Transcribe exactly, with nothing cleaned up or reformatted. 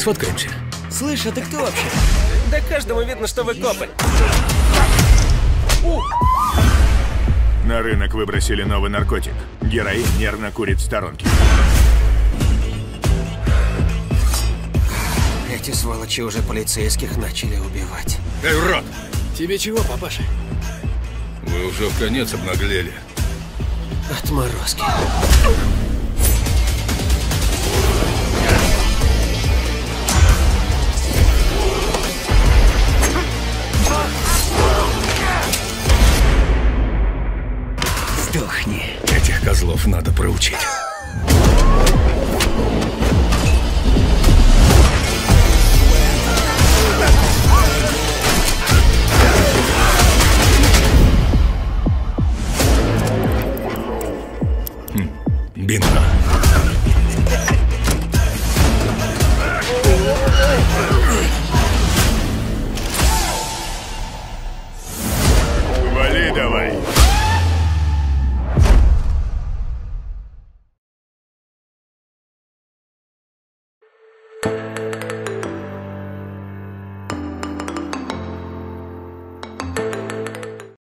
Сфоткаемся. Слышь, а ты кто вообще? Да каждому видно, что вы копы. На рынок выбросили новый наркотик. Героин нервно курит в сторонке. Эти сволочи уже полицейских начали убивать. Эй, урод! Тебе чего, папаша? Вы уже в конец обнаглели. Отморозки. Сдохни. Этих козлов надо проучить. Бинго. Вали давай.